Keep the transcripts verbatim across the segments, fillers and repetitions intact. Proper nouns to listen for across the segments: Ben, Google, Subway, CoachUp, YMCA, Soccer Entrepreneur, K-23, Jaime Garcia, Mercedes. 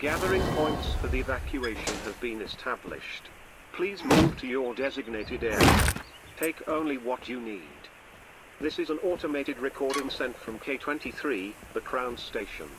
Gathering points for the evacuation have been established. Please move to your designated area. Take only what you need. This is an automated recording sent from K twenty-three, the Crown Station.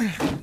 Ugh.